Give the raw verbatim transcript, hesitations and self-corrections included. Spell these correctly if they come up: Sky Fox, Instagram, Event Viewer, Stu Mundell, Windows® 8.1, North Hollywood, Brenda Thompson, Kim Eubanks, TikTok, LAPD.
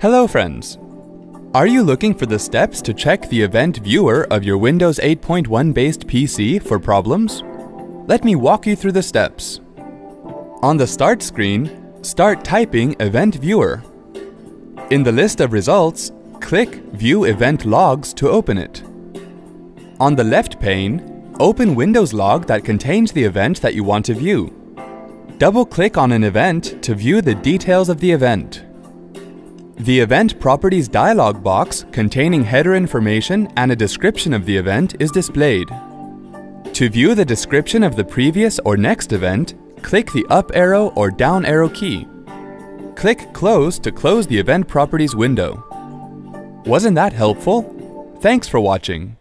Hello friends! Are you looking for the steps to check the Event Viewer of your Windows eight point one based P C for problems? Let me walk you through the steps. On the Start screen, start typing Event Viewer. In the list of results, click View Event Logs to open it. On the left pane, open Windows log that contains the event that you want to view. Double-click on an event to view the details of the event. The Event Properties dialog box containing header information and a description of the event is displayed. To view the description of the previous or next event, click the up arrow or down arrow key. Click Close to close the Event Properties window. Wasn't that helpful? Thanks for watching.